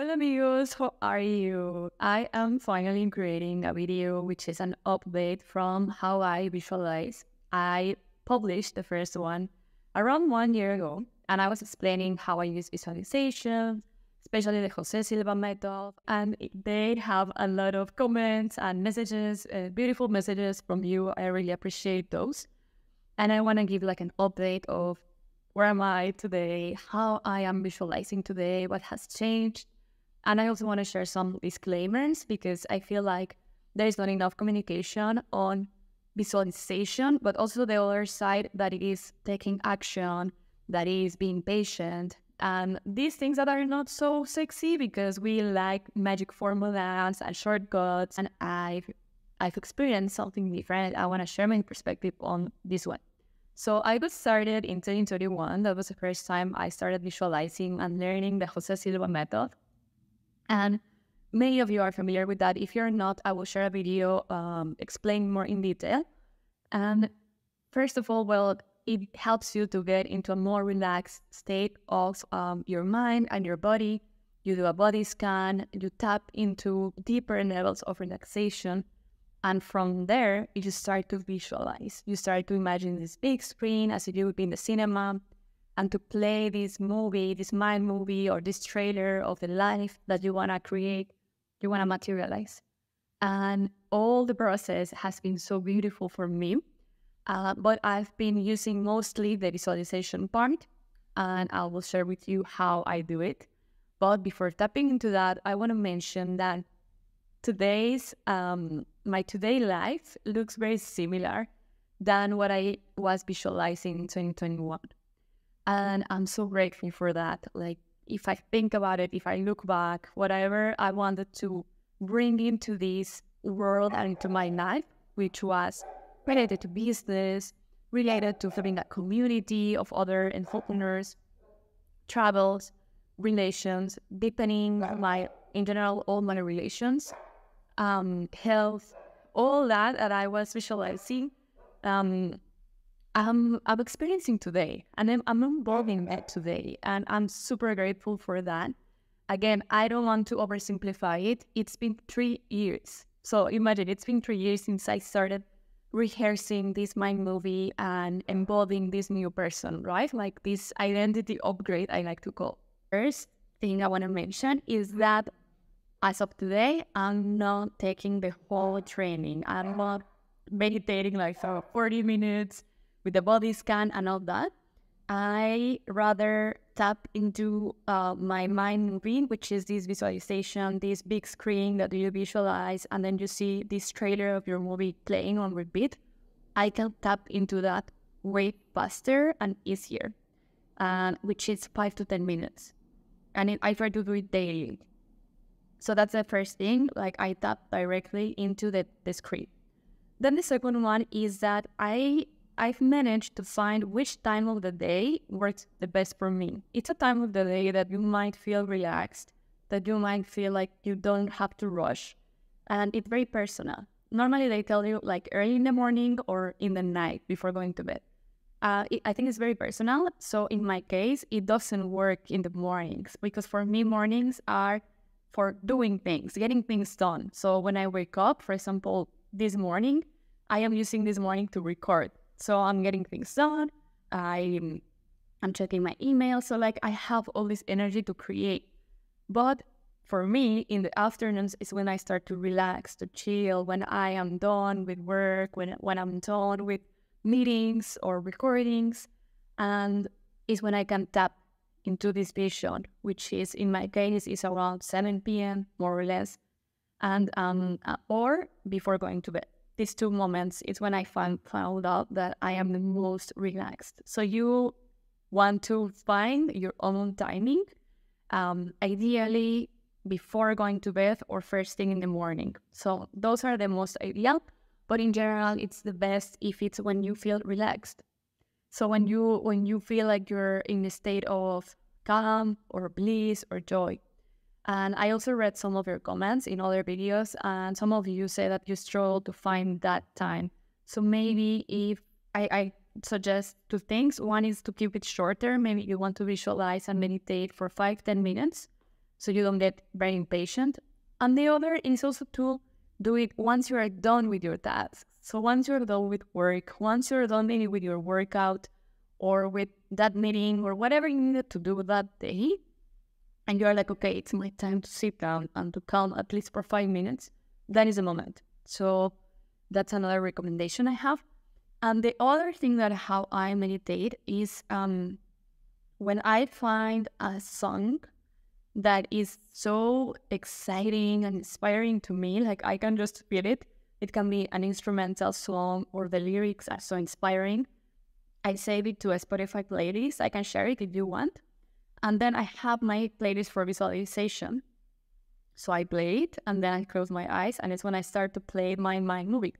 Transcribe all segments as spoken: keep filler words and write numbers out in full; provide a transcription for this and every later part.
Hola amigos, how are you? I am finally creating a video which is an update from how I visualize. I published the first one around one year ago and I was explaining how I use visualization, especially the José Silva method, and they have a lot of comments and messages, uh, beautiful messages from you. I really appreciate those. And I want to give like an update of where am I today, how I am visualizing today, what has changed. And I also want to share some disclaimers because I feel like there is not enough communication on visualization, but also the other side that it is taking action, that is being patient, and these things that are not so sexy because we like magic formulas and shortcuts. And I've, I've experienced something different. I want to share my perspective on this one. So I got started in twenty twenty-one. That was the first time I started visualizing and learning the José Silva method. And many of you are familiar with that. If you're not, I will share a video um, explaining more in detail. And first of all, well, it helps you to get into a more relaxed state of um, your mind and your body. You do a body scan, you tap into deeper levels of relaxation. And from there, you just start to visualize. You start to imagine this big screen as if you would be in the cinema and to play this movie, this mind movie or this trailer of the life that you want to create, you want to materialize. And all the process has been so beautiful for me. Uh, but I've been using mostly the visualization part, and I will share with you how I do it. But before tapping into that, I want to mention that today's um, my today life looks very similar than what I was visualizing in twenty twenty-one, and I'm so grateful for that. Like if I think about it, if I look back, whatever I wanted to bring into this world and into my life, which was related to business, related to having a community of other entrepreneurs, travels, relations, deepening my, in general, all my relations, um, health, all that that I was visualizing, um, I'm, I'm experiencing today, and I'm, I'm involving that today, and I'm super grateful for that. Again, I don't want to oversimplify it. It's been three years. So imagine, it's been three years since I started rehearsing this mind movie and embodying this new person, right? Like this identity upgrade, I like to call. First thing I want to mention is that as of today, I'm not taking the whole training. I'm not meditating like for forty minutes with the body scan and all that. I rather tap into uh, my mind movie, which is this visualization, this big screen that you visualize, and then you see this trailer of your movie playing on repeat. I can tap into that way faster and easier, uh, which is five to ten minutes. And it, I try to do it daily. So that's the first thing, like I tap directly into the, the screen. Then the second one is that I I've managed to find which time of the day works the best for me. It's a time of the day that you might feel relaxed, that you might feel like you don't have to rush. And it's very personal. Normally they tell you like early in the morning or in the night before going to bed. Uh, it, I think it's very personal. So in my case, it doesn't work in the mornings because for me, mornings are for doing things, getting things done. So when I wake up, for example, this morning, I am using this morning to record. So I'm getting things done, I'm, I'm checking my email, so like I have all this energy to create. But for me, in the afternoons is when I start to relax, to chill, when I am done with work, when, when I'm done with meetings or recordings, and it's when I can tap into this vision, which is, in my case, is around seven p m, more or less, and um, or before going to bed. These two moments is when I found, found out that I am the most relaxed. So you want to find your own timing, um, ideally before going to bed or first thing in the morning. So those are the most ideal, but in general, it's the best if it's when you feel relaxed. So when you, when you feel like you're in a state of calm or bliss or joy. And I also read some of your comments in other videos, and some of you say that you struggle to find that time. So maybe if I, I suggest two things. One is to keep it shorter. Maybe you want to visualize and meditate for five, ten minutes. so you don't get very impatient. And the other is also to do it once you are done with your tasks. So once you're done with work, once you're done maybe with your workout or with that meeting or whatever you needed to do that day, and you're like, okay, it's my time to sit down and to calm at least for five minutes, that is the moment. So that's another recommendation I have. And the other thing that how I meditate is um, when I find a song that is so exciting and inspiring to me, like I can just repeat it. It can be an instrumental song or the lyrics are so inspiring. I save it to a Spotify playlist. I can share it if you want. And then I have my playlist for visualization. So I play it and then I close my eyes, and it's when I start to play my mind movie.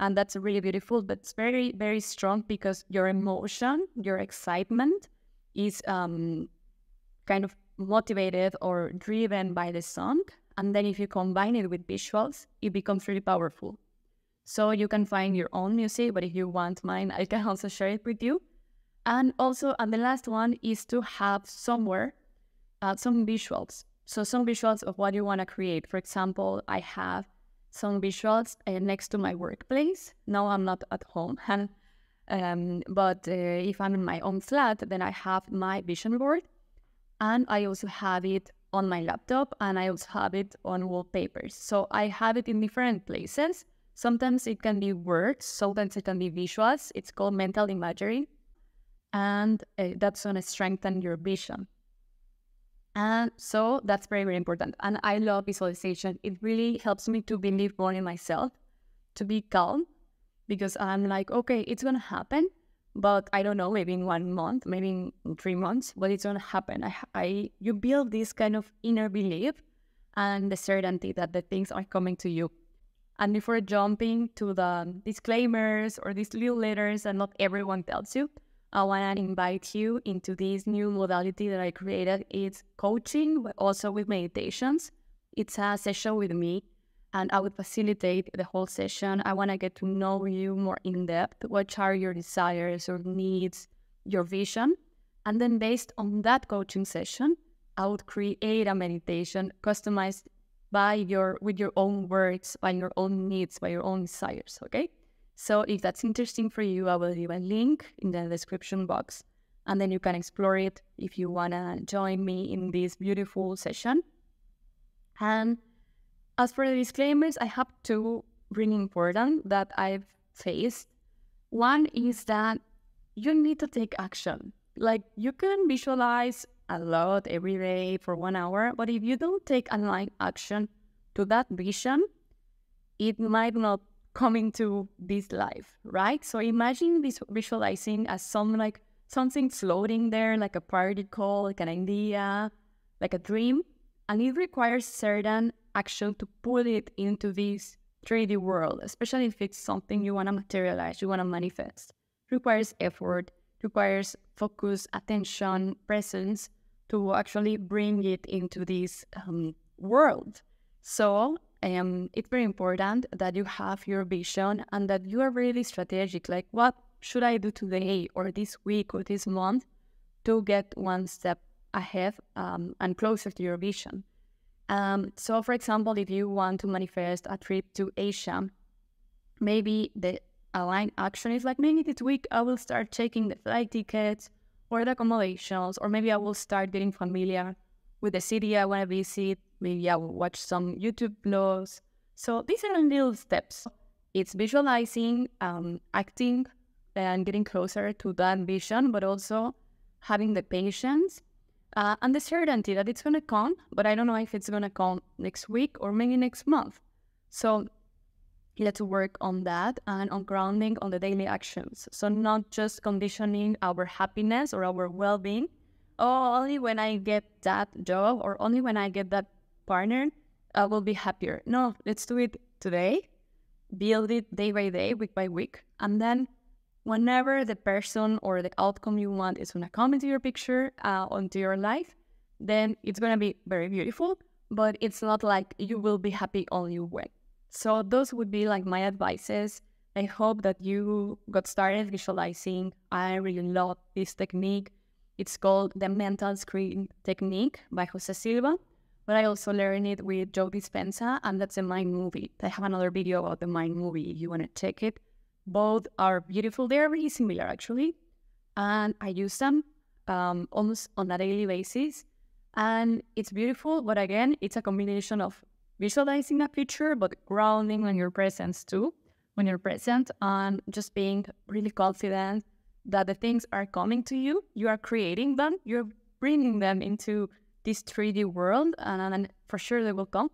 And that's really beautiful, but it's very, very strong because your emotion, your excitement is um, kind of motivated or driven by the song. And then if you combine it with visuals, it becomes really powerful. So you can find your own music, but if you want mine, I can also share it with you. And also, and the last one is to have somewhere uh, some visuals. So some visuals of what you want to create. For example, I have some visuals uh, next to my workplace. Now I'm not at home, and, um, but uh, if I'm in my own flat, then I have my vision board. And I also have it on my laptop, and I also have it on wallpapers. So I have it in different places. Sometimes it can be words, sometimes it can be visuals. It's called mental imagery. And uh, that's going to strengthen your vision. And so that's very, very important. And I love visualization. It really helps me to believe more in myself, to be calm, because I'm like, okay, it's going to happen. But I don't know, maybe in one month, maybe in three months, but it's going to happen. I, I, you build this kind of inner belief and the certainty that the things are coming to you. And before jumping to the disclaimers or these little letters that not everyone tells you, I want to invite you into this new modality that I created. It's coaching, but also with meditations. It's a session with me, and I would facilitate the whole session. I want to get to know you more in depth. What are your desires, your needs, your vision? And then based on that coaching session, I would create a meditation customized by your, with your own words, by your own needs, by your own desires, okay? So if that's interesting for you, I will leave a link in the description box, and then you can explore it if you want to join me in this beautiful session. And as for the disclaimers, I have two really important that I've faced. One is that you need to take action. Like, you can visualize a lot every day for one hour, but if you don't take aligned action to that vision, it might not come into this life, right? So imagine this visualizing as some like something floating there, like a particle, like an idea, like a dream, and it requires certain action to pull it into this three D world, especially if it's something you want to materialize, you want to manifest. It requires effort, requires focus, attention, presence to actually bring it into this um, world. So um, it's very important that you have your vision and that you are really strategic, like what should I do today or this week or this month to get one step ahead um, and closer to your vision. Um, so, for example, if you want to manifest a trip to Asia, maybe the aligned action is like, maybe this week I will start checking the flight tickets or the accommodations, or maybe I will start getting familiar with the city I want to visit. Maybe I will watch some YouTube vlogs. So these are little steps. It's visualizing, um, acting, and getting closer to that vision, but also having the patience Uh, and the certainty that it's going to come, but I don't know if it's going to come next week or maybe next month. So let's work on that and on grounding on the daily actions. So not just conditioning our happiness or our well-being. Oh, only when I get that job or only when I get that partner, I will be happier. No, let's do it today. Build it day by day, week by week. And then whenever the person or the outcome you want is going to come into your picture, uh, onto your life, then it's going to be very beautiful, but it's not like you will be happy only when. So those would be like my advices. I hope that you got started visualizing. I really love this technique. It's called the mental screen technique by José Silva. But I also learned it with Joe Dispenza, and that's a mind movie. I have another video about the mind movie if you want to check it. Both are beautiful. They are really similar, actually. And I use them um, almost on a daily basis. And it's beautiful, but again, it's a combination of visualizing a picture, but grounding on your presence too, when you're present, and just being really confident that the things are coming to you. You are creating them. You're bringing them into this three D world, and, and for sure they will come.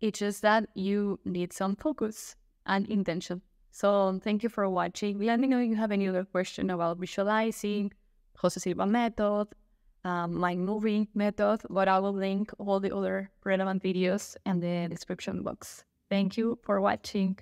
It's just that you need some focus and intention. So thank you for watching. Let me know if you have any other question about visualizing, José Silva method, um, my moving method, but I will link all the other relevant videos in the description box. Thank you for watching.